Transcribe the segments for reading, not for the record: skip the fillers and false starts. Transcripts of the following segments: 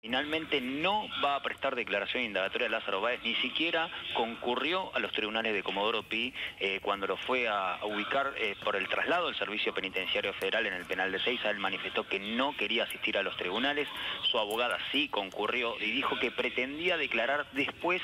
Finalmente no va a prestar declaración indagatoria a Lázaro Báez, ni siquiera concurrió a los tribunales de Comodoro Py cuando lo fue a ubicar por el traslado del Servicio Penitenciario Federal en el penal de Ezeiza. Él manifestó que no quería asistir a los tribunales, su abogada sí concurrió y dijo que pretendía declarar después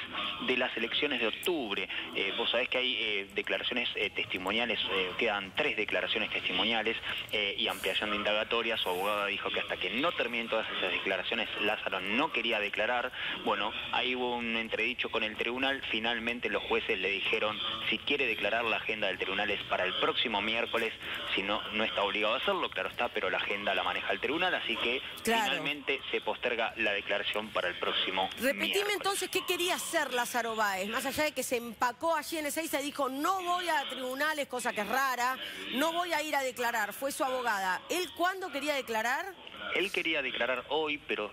de las elecciones de octubre. Vos sabés que hay declaraciones testimoniales, quedan 3 declaraciones testimoniales y ampliación de indagatoria. Su abogada dijo que hasta que no terminen todas esas declaraciones, Lázaro no quería declarar. Bueno, ahí hubo un entredicho con el tribunal. Finalmente los jueces le dijeron, si quiere declarar, la agenda del tribunal es para el próximo miércoles, si no, no está obligado a hacerlo, claro está, pero la agenda la maneja el tribunal, así que claro, finalmente se posterga la declaración para el próximo miércoles. Repetime entonces, ¿qué quería hacer Lázaro Báez? Más allá de que se empacó allí en Ezeiza y dijo, no voy a tribunales, cosa que es rara, no voy a ir a declarar, fue su abogada. ¿Él cuándo quería declarar? Él quería declarar hoy, pero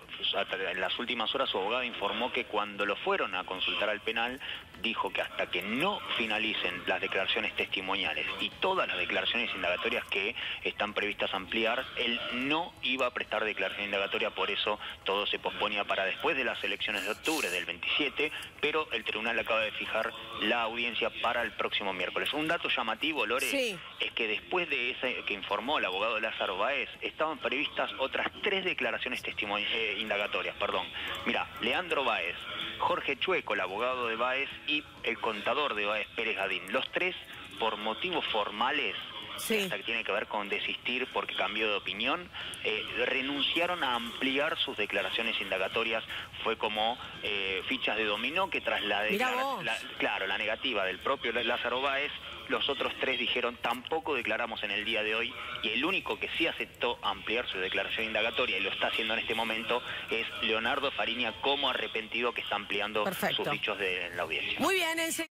en las últimas horas su abogada informó que cuando lo fueron a consultar al penal, dijo que hasta que no finalicen las declaraciones testimoniales y todas las declaraciones indagatorias que están previstas ampliar, él no iba a prestar declaración indagatoria, por eso todo se posponía para después de las elecciones de octubre del 27, pero el tribunal acaba de fijar la audiencia para el próximo miércoles. Un dato llamativo, Lore, sí, es que después de ese que informó el abogado Lázaro Báez, estaban previstas otras 3 declaraciones indagatorias. Mira, Leandro Báez, Jorge Chueco, el abogado de Báez, y el contador de Báez, Pérez Gadín. Los 3, por motivos formales, sí, hasta que tiene que ver con desistir porque cambió de opinión, renunciaron a ampliar sus declaraciones indagatorias. Fue como fichas de dominó que tras la negativa del propio Lázaro Báez, los otros 3 dijeron, tampoco declaramos en el día de hoy, y el único que sí aceptó ampliar su declaración indagatoria, y lo está haciendo en este momento, es Leonardo Fariña, como arrepentido, que está ampliando sus dichos en la audiencia. Muy bien,